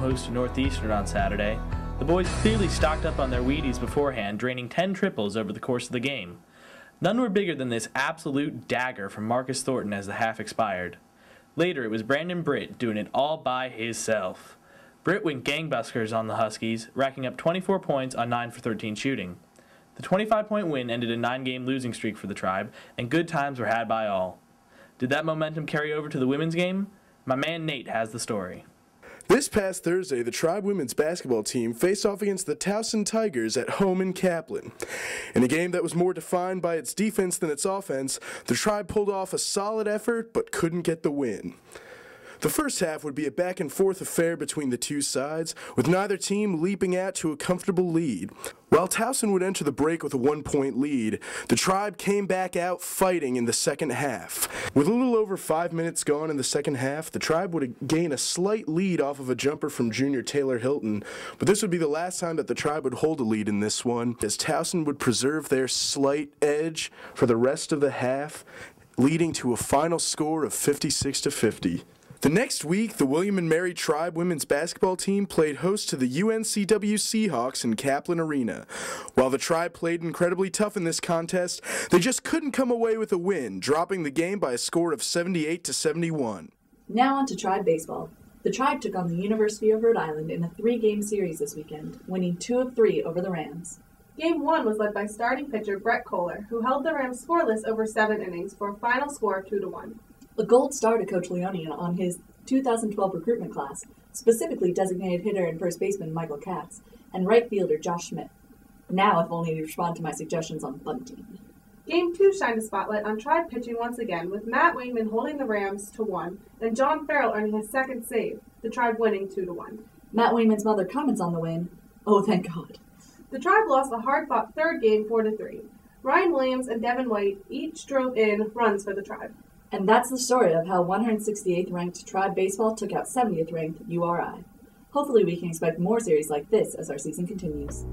host Northeastern on Saturday, the boys clearly stocked up on their Wheaties beforehand, draining 10 triples over the course of the game. None were bigger than this absolute dagger from Marcus Thornton as the half expired. Later, it was Brandon Britt doing it all by himself. Britt went gangbusters on the Huskies, racking up 24 points on 9 for 13 shooting. The 25-point win ended a 9-game losing streak for the Tribe, and good times were had by all. Did that momentum carry over to the women's game? My man Nate has the story. This past Thursday, the Tribe women's basketball team faced off against the Towson Tigers at home in Kaplan. In a game that was more defined by its defense than its offense, the Tribe pulled off a solid effort but couldn't get the win. The first half would be a back-and-forth affair between the two sides, with neither team leaping out to a comfortable lead. While Towson would enter the break with a 1-point lead, the Tribe came back out fighting in the second half. With a little over 5 minutes gone in the second half, the Tribe would gain a slight lead off of a jumper from junior Taylor Hilton, but this would be the last time that the Tribe would hold a lead in this one, as Towson would preserve their slight edge for the rest of the half, leading to a final score of 56-50. The next week, the William & Mary Tribe women's basketball team played host to the UNCW Seahawks in Kaplan Arena. While the Tribe played incredibly tough in this contest, they just couldn't come away with a win, dropping the game by a score of 78-71. Now on to Tribe baseball. The Tribe took on the University of Rhode Island in a 3-game series this weekend, winning 2 of 3 over the Rams. Game 1 was led by starting pitcher Brett Kohler, who held the Rams scoreless over 7 innings for a final score of 2-1. A gold star to Coach Leonian on his 2012 recruitment class, specifically designated hitter and first baseman Michael Katz, and right fielder Josh Schmidt. Now if only to respond to my suggestions on bunting. Game 2 shined a spotlight on Tribe pitching once again, with Matt Wingman holding the Rams to 1, and John Farrell earning his second save, the Tribe winning 2-1. Matt Wingman's mother comments on the win, "Oh, thank God." The Tribe lost a hard-fought third game 4-3. Ryan Williams and Devin White each drove in runs for the Tribe. And that's the story of how 168th ranked Tribe baseball took out 70th ranked URI. Hopefully we can expect more series like this as our season continues.